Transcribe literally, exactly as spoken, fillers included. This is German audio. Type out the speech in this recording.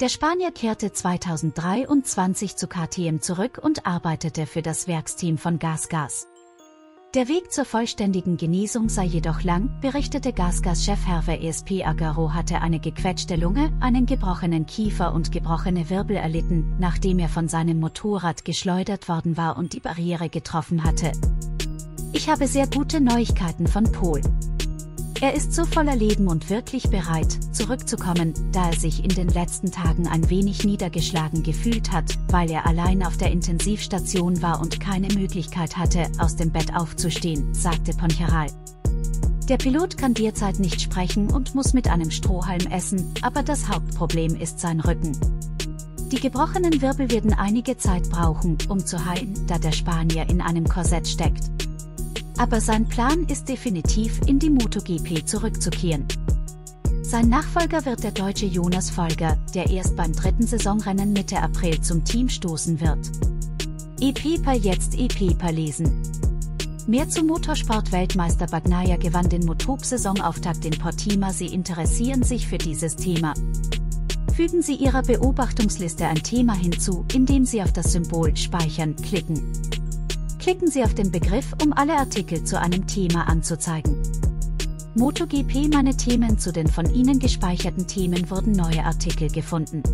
Der Spanier kehrte zweitausenddreiundzwanzig zu K T M zurück und arbeitete für das Werksteam von GasGas. Der Weg zur vollständigen Genesung sei jedoch lang, berichtete GasGas-Chef Hervé E S P Agarro hatte eine gequetschte Lunge, einen gebrochenen Kiefer und gebrochene Wirbel erlitten, nachdem er von seinem Motorrad geschleudert worden war und die Barriere getroffen hatte. Ich habe sehr gute Neuigkeiten von Pol. Er ist so voller Leben und wirklich bereit, zurückzukommen, da er sich in den letzten Tagen ein wenig niedergeschlagen gefühlt hat, weil er allein auf der Intensivstation war und keine Möglichkeit hatte, aus dem Bett aufzustehen, sagte Poncharal. Der Pilot kann derzeit nicht sprechen und muss mit einem Strohhalm essen, aber das Hauptproblem ist sein Rücken. Die gebrochenen Wirbel werden einige Zeit brauchen, um zu heilen, da der Spanier in einem Korsett steckt. Aber sein Plan ist definitiv, in die MotoGP zurückzukehren. Sein Nachfolger wird der Deutsche Jonas Folger, der erst beim dritten Saisonrennen Mitte April zum Team stoßen wird. E-Paper jetzt E-Paper lesen. Mehr zu Motorsport-Weltmeister Bagnaia gewann den MotoGP-Saisonauftakt in Portimao. Sie interessieren sich für dieses Thema. Fügen Sie Ihrer Beobachtungsliste ein Thema hinzu, indem Sie auf das Symbol Speichern klicken. Klicken Sie auf den Begriff, um alle Artikel zu einem Thema anzuzeigen. MotoGP, meine Themen. Zu den von Ihnen gespeicherten Themen wurden neue Artikel gefunden.